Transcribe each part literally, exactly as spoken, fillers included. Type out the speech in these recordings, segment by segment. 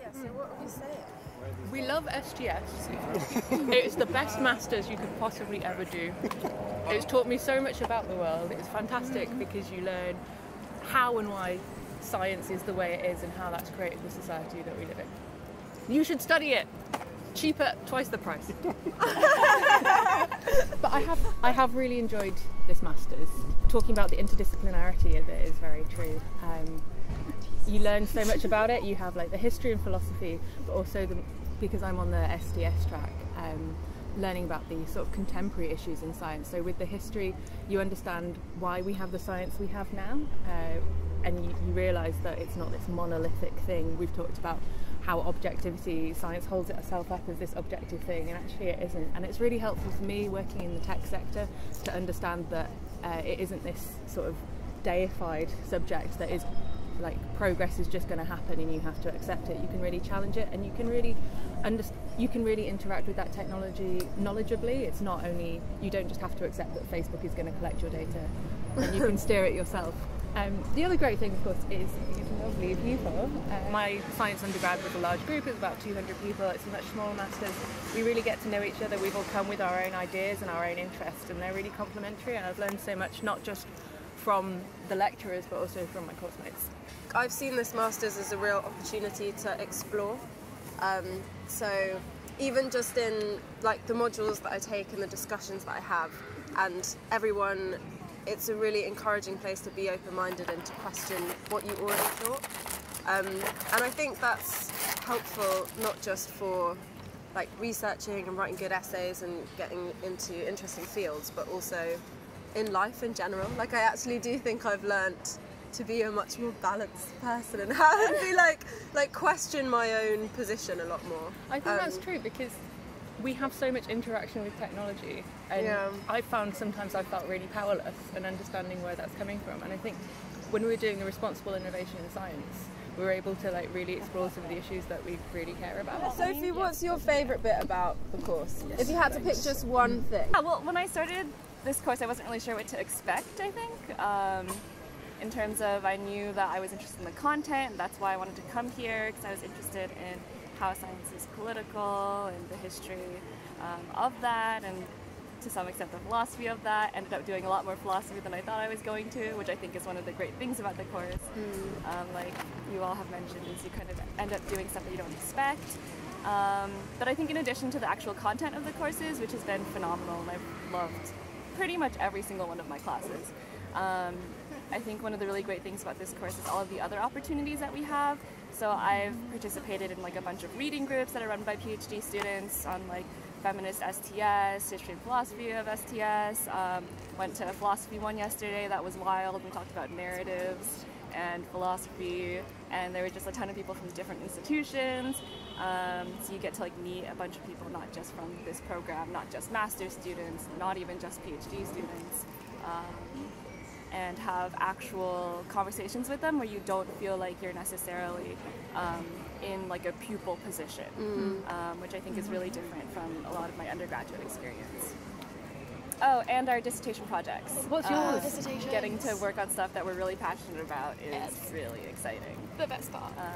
Yeah, so what would you say? We love S T S. It's the best masters you could possibly ever do. It's taught me so much about the world. It's fantastic mm-hmm. because you learn how and why science is the way it is and how that's created the society that we live in. You should study it. Cheaper, twice the price. But I have, I have really enjoyed this masters. Talking about the interdisciplinarity of it is very true. Um, you learn so much about it. You have like the history and philosophy, but also the, because I'm on the S D S track, um, learning about the sort of contemporary issues in science. So with the history, you understand why we have the science we have now, uh, and you, you realise that it's not this monolithic thing. We've talked about how objectivity, science holds itself up as this objective thing, and actually it isn't. And it's really helpful for me working in the tech sector to understand that uh, it isn't this sort of deified subject that is like progress is just going to happen and you have to accept it. You can really challenge it, and you can really under you can really interact with that technology knowledgeably. It's not only, you don't just have to accept that Facebook is going to collect your data, and you can steer it yourself. Um, the other great thing, of course, is lovely people. Uh, My science undergrad was a large group. It was about two hundred people. It's a much smaller masters. We really get to know each other. We've all come with our own ideas and our own interests, and they're really complementary. And I've learned so much, not just from the lecturers, but also from my course mates. I've seen this masters as a real opportunity to explore. Um, so even just in like the modules that I take and the discussions that I have, and everyone. It's a really encouraging place to be open-minded and to question what you already thought. Um, and I think that's helpful not just for like researching and writing good essays and getting into interesting fields, but also in life in general. Like I actually do think I've learnt to be a much more balanced person and how to be like, like question my own position a lot more. I think um, that's true because we have so much interaction with technology, and yeah. I found sometimes I felt really powerless and understanding where that's coming from. And I think when we were doing the responsible innovation in science, we were able to like really explore some of the issues that we really care about. Sophie, what's your favourite bit about the course? Yes. If you had to pick just one thing. Yeah, well, when I started this course, I wasn't really sure what to expect, I think. Um, in terms of, I knew that I was interested in the content, and that's why I wanted to come here, because I was interested in how science is political and the history um, of that, and to some extent the philosophy of that. Ended up doing a lot more philosophy than I thought I was going to, which I think is one of the great things about the course. Mm. Um, like you all have mentioned, is you kind of end up doing stuff that you don't expect. Um, but I think in addition to the actual content of the courses, which has been phenomenal, and I've loved pretty much every single one of my classes. Um, I think one of the really great things about this course is all of the other opportunities that we have. So I've participated in like a bunch of reading groups that are run by PhD students on like feminist S T S, history and philosophy of S T S. Um, went to a philosophy one yesterday that was wild. We talked about narratives and philosophy, and there were just a ton of people from different institutions. Um, so you get to like meet a bunch of people, not just from this program, not just master's students, not even just PhD students. Um, and have actual conversations with them where you don't feel like you're necessarily um, in like a pupil position, mm. um, which I think is really different from a lot of my undergraduate experience. Oh, and our dissertation projects. What's yours? Uh, dissertation. Getting to work on stuff that we're really passionate about is yes. really exciting. The best part. Um,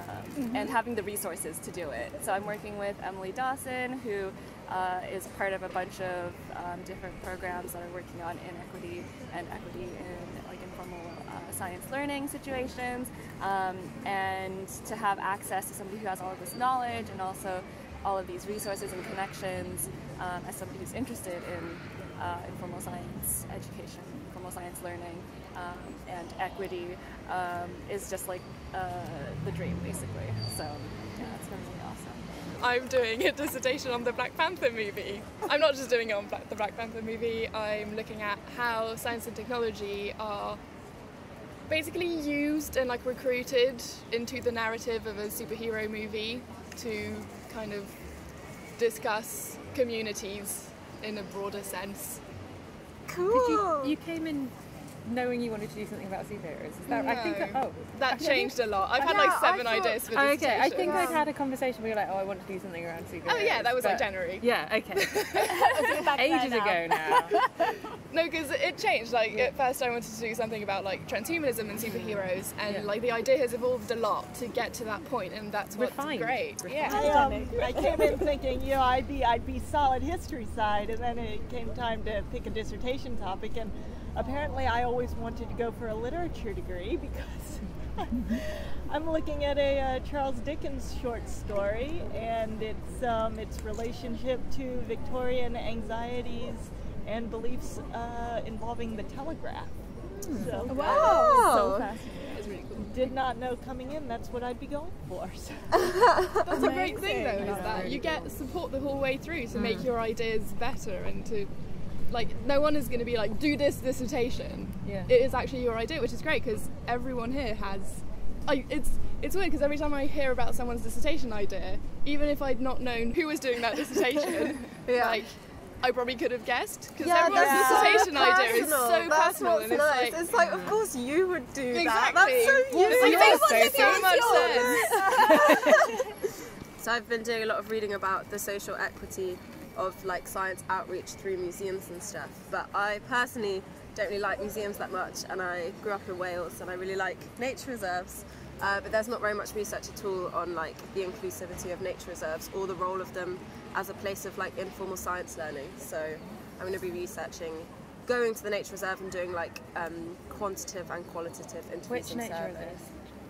mm-hmm. And having the resources to do it. So I'm working with Emily Dawson, who uh, is part of a bunch of um, different programs that are working on inequity and equity in like informal uh, science learning situations. Um, and to have access to somebody who has all of this knowledge and also all of these resources and connections um, as somebody who's interested in Uh, informal science education, informal science learning, um, and equity um, is just like uh, the dream, basically. So yeah, it's been really awesome. I'm doing a dissertation on the Black Panther movie. I'm not just doing it on Black, the Black Panther movie. I'm looking at how science and technology are basically used and like recruited into the narrative of a superhero movie to kind of discuss communities in a broader sense. Cool. You, you came in knowing you wanted to do something about superheroes. Is that, no. I think that, oh, that actually, changed a lot. I've had like seven I ideas thought, for this. Okay, I think wow. I'd had a conversation where you're like, oh, I want to do something around superheroes. Oh yeah, that was like January. Yeah, okay. Ages now. ago now. No, because it changed. Like yeah. at first, I wanted to do something about like transhumanism and superheroes, and yeah. like the idea has evolved a lot to get to that point, and that's what's Refined. great. Refined. Yeah. I, um, I came in thinking, you know, I'd be I'd be solid history side, and then it came time to pick a dissertation topic, and apparently I always wanted to go for a literature degree because I'm looking at a uh, Charles Dickens short story, and it's um, its relationship to Victorian anxieties and beliefs uh, involving the telegraph. Mm. So, wow! Uh, so really cool. Did not know coming in that's what I'd be going for. So. That's Amazing. a great thing, though, is that you get support the whole way through to mm. make your ideas better and to. Like, no one is going to be like, do this dissertation. Yeah. It is actually your idea, which is great because everyone here has... I, it's it's weird because every time I hear about someone's dissertation idea, even if I'd not known who was doing that dissertation, yeah. like, I probably could have guessed because yeah, everyone's yeah. dissertation so idea is so that's personal. And it's, nice. like, it's like, of course you would do exactly. that. That's so you. Like, makes so much sense. So I've been doing a lot of reading about the social equity of like science outreach through museums and stuff, but I personally don't really like museums that much, and I grew up in Wales and I really like nature reserves, uh, but there's not very much research at all on like the inclusivity of nature reserves or the role of them as a place of like informal science learning. So I'm going to be researching going to the nature reserve and doing like um, quantitative and qualitative interviews. Which nature reserve?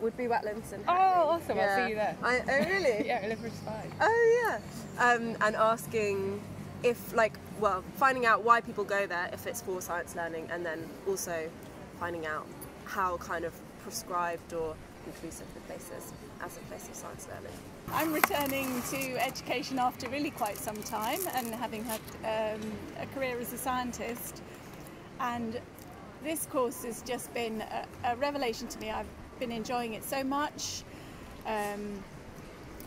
Would be Wetlands and Hattie. Oh, awesome! Yeah. I'll see you there. I, oh, really? Yeah, Oliver's fine. Oh, yeah. Um, and asking if, like, well, finding out why people go there, if it's for science learning, and then also finding out how kind of prescribed or inclusive the place is as a place of science learning. I'm returning to education after really quite some time, and having had um, a career as a scientist, and this course has just been a, a revelation to me. I've been enjoying it so much. Um,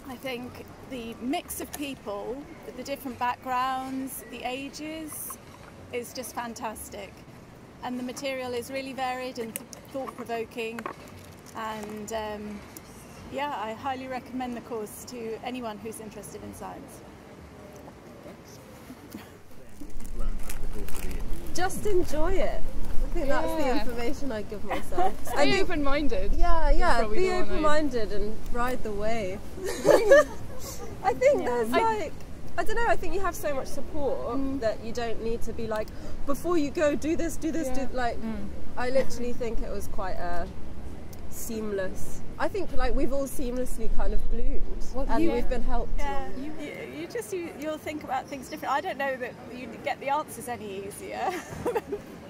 I think the mix of people, the different backgrounds, the ages, is just fantastic, and the material is really varied and thought-provoking. And um, yeah, I highly recommend the course to anyone who's interested in science. Just enjoy it. I think yeah. that's the information I give myself. Be open-minded. Yeah, yeah. Be open-minded and ride the wave. I think yeah. there's I, like, I don't know, I think you have so much support mm. that you don't need to be like, before you go, do this, do this, yeah. do, like, mm. I literally think it was quite a seamless, I think like we've all seamlessly kind of bloomed well, and you, we've been helped. Yeah. You, you, you just, you, you'll think about things different. I don't know that you'd get the answers any easier.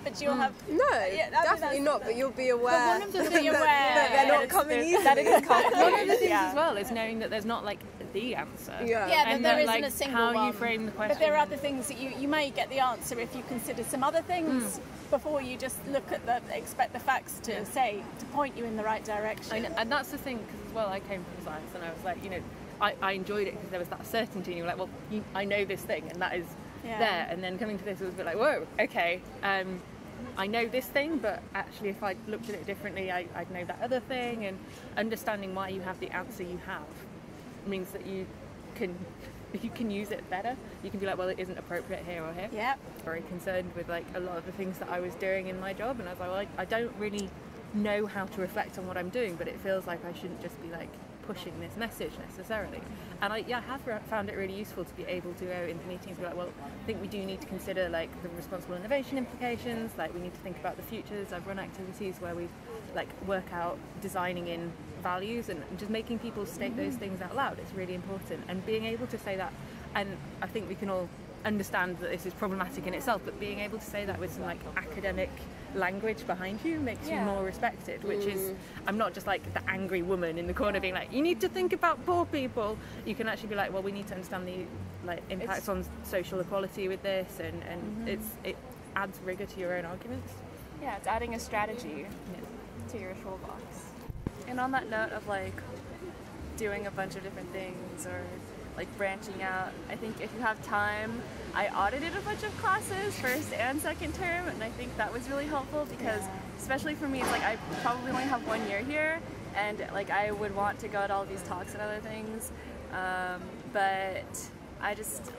But you'll mm. have no, yeah, definitely not. But you'll be aware. Well, one of the things that, that they're not coming easy. That it is coming. One of the things yeah. as well is knowing that there's not like the answer. Yeah, yeah and that there isn't like, a single how one. You frame the question. But there are other things that you you may get the answer if you consider some other things mm. before you just look at the expect the facts to yeah. say to point you in the right direction. I know, and that's the thing because as well, I came from science and I was like, you know, I, I enjoyed it because there was that certainty. And you were like, well, you, I know this thing, and that is. Yeah. There and then coming to this it was a bit like whoa okay um, I know this thing but actually if I looked at it differently I, I'd know that other thing, and understanding why you have the answer you have means that you can you can use it better. You can be like, well, it isn't appropriate here or here. Yeah, very concerned with like a lot of the things that I was doing in my job, and I was like, well, I, I don't really know how to reflect on what I'm doing, but it feels like I shouldn't just be like pushing this message necessarily. And I, yeah, I have found it really useful to be able to go into meetings and be like, well, I think we do need to consider like the responsible innovation implications, like we need to think about the futures. I've run activities where we like work out designing in values and just making people state those things out loud. It's really important, and being able to say that, and I think we can all understand that this is problematic in itself, but being able to say that with some like academic language behind you makes yeah. you more respected, which mm. is I'm not just like the angry woman in the corner being like, you need to think about poor people. You can actually be like, well, we need to understand the like impacts it's... on social equality with this, and, and mm-hmm. it's it adds rigour to your own arguments. Yeah, it's adding a strategy yeah. to your toolbox. And on that note of like doing a bunch of different things or like branching out. I think if you have time, I audited a bunch of classes first and second term, and I think that was really helpful because yeah. especially for me, it's like I probably only have one year here, and like I would want to go at all these talks and other things, um, but I just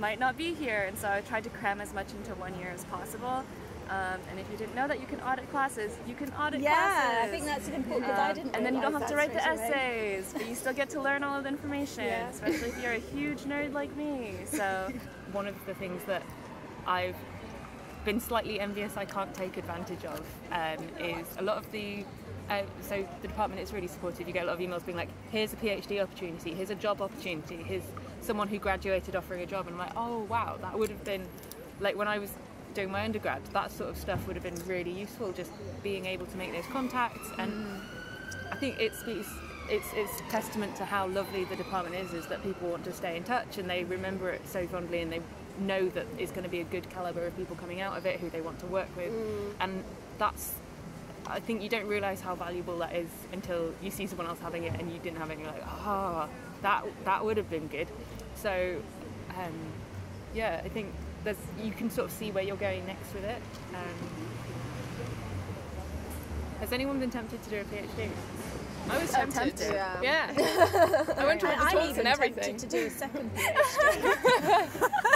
might not be here, and so I tried to cram as much into one year as possible. Um, and if you didn't know that you can audit classes, you can audit yeah, classes. Yeah, I think that's important because um, I didn't. And then you don't have to write the essays, but you still get to learn all of the information, yeah. especially if you're a huge nerd like me. So, one of the things that I've been slightly envious I can't take advantage of um, is a lot of the. Uh, so the department is really supportive. You get a lot of emails being like, here's a PhD opportunity, here's a job opportunity, here's someone who graduated offering a job, and I'm like, oh wow, that would have been like when I was doing my undergrad, that sort of stuff would have been really useful, just being able to make those contacts. And mm. I think it speaks, it's it's testament to how lovely the department is, is that people want to stay in touch and they remember it so fondly, and they know that it's going to be a good calibre of people coming out of it who they want to work with. Mm. And that's, I think you don't realise how valuable that is until you see someone else having it and you didn't have it, and you're like, ah, oh, that, that would have been good. So, um, yeah, I think there's, you can sort of see where you're going next with it. Um, has anyone been tempted to do a PhD? I was tempted. tempted. Yeah. yeah. I went to all the talks and everything. I even tempted to do a second PhD.